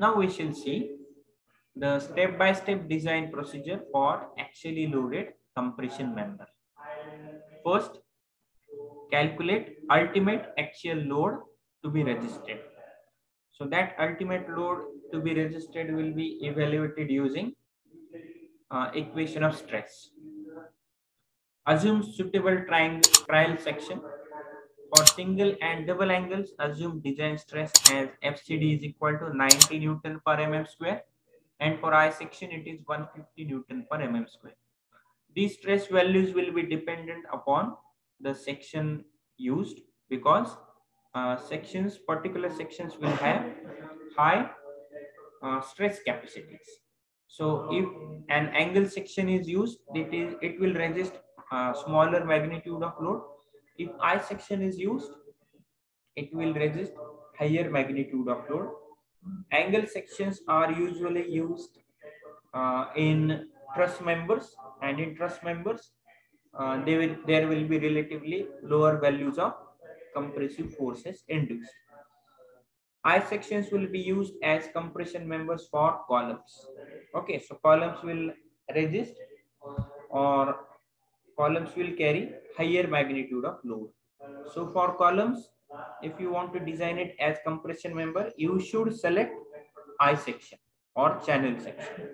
Now we shall see the step-by-step design procedure for axially loaded compression member. First, calculate ultimate axial load to be registered. So that ultimate load to be registered will be evaluated using equation of stress. Assume suitable trial section. For single and double angles, assume design stress as FCD is equal to 90 Newton per mm square, and for I section it is 150 Newton per mm square. These stress values will be dependent upon the section used, because particular sections will have high stress capacities. So if an angle section is used, it will register a smaller magnitude of load. If I section is used, it will register higher magnitude of load. Angle sections are usually used in truss members, and in truss members there will be relatively lower values of compressive forces induced. I sections will be used as compression members for columns. Okay, so columns will resist, or columns will carry higher magnitude of load. So for columns, if you want to design it as compression member, you should select I section or channel section.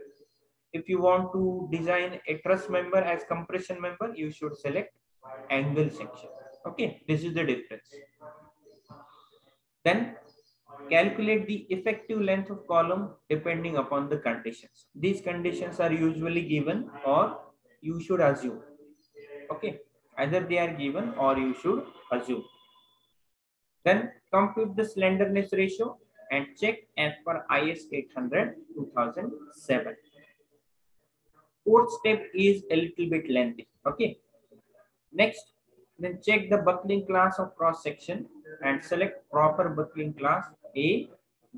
If you want to design a truss member as compression member, you should select angle section. Okay, this is the difference. Then calculate the effective length of column depending upon the conditions. These conditions are usually given, or you should assume. Okay, either they are given or you should assume. Then compute the slenderness ratio and check as per IS 800-2007. Fourth step is a little bit lengthy. Okay. Next, then check the buckling class of cross section and select proper buckling class A,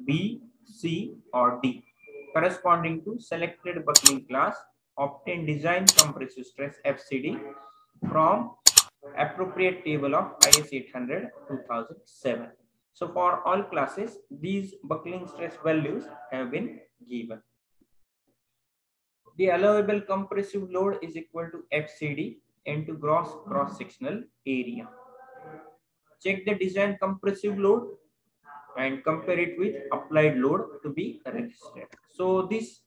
B, C, or D. Corresponding to selected buckling class, obtain design compressive stress FCD from appropriate table of IS 800-2007. So for all classes, these buckling stress values have been given. The allowable compressive load is equal to FCD into gross cross-sectional area. Check the design compressive load and compare it with applied load to be registered. So this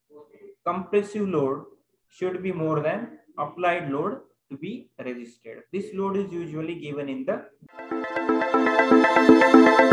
compressive load should be more than applied load to be registered. This load is usually given in the